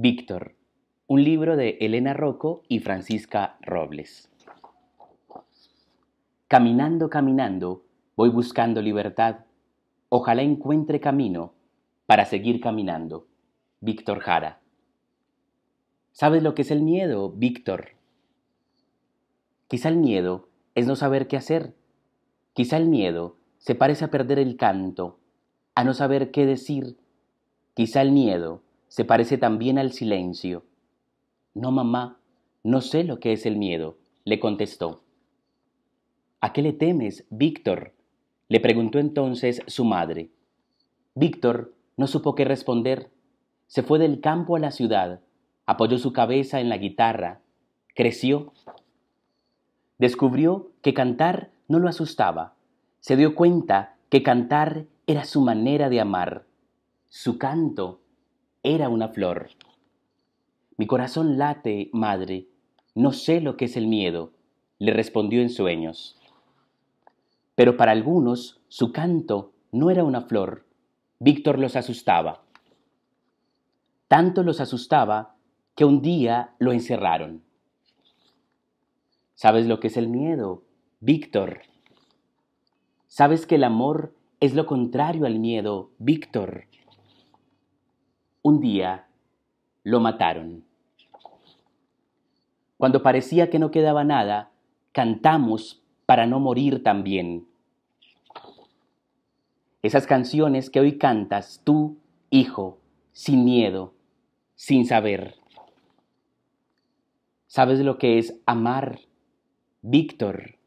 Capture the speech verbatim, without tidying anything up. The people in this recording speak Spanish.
Víctor, un libro de Elena Roco y Francisca Robles. Caminando, caminando, voy buscando libertad. Ojalá encuentre camino para seguir caminando. Víctor Jara. ¿Sabes lo que es el miedo, Víctor? Quizá el miedo es no saber qué hacer. Quizá el miedo se parece a perder el canto, a no saber qué decir. Quizá el miedo se parece también al silencio. No, mamá, no sé lo que es el miedo, le contestó. ¿A qué le temes, Víctor?, le preguntó entonces su madre. Víctor no supo qué responder. Se fue del campo a la ciudad, apoyó su cabeza en la guitarra, creció. Descubrió que cantar no lo asustaba. Se dio cuenta que cantar era su manera de amar. Su canto era una flor. Mi corazón late, madre. No sé lo que es el miedo, le respondió en sueños. Pero para algunos, su canto no era una flor. Víctor los asustaba. Tanto los asustaba que un día lo encerraron. ¿Sabes lo que es el miedo, Víctor? ¿Sabes que el amor es lo contrario al miedo, Víctor? Un día lo mataron. Cuando parecía que no quedaba nada, cantamos para no morir también. Esas canciones que hoy cantas tú, hijo, sin miedo, sin saber. ¿Sabes lo que es amar, Víctor?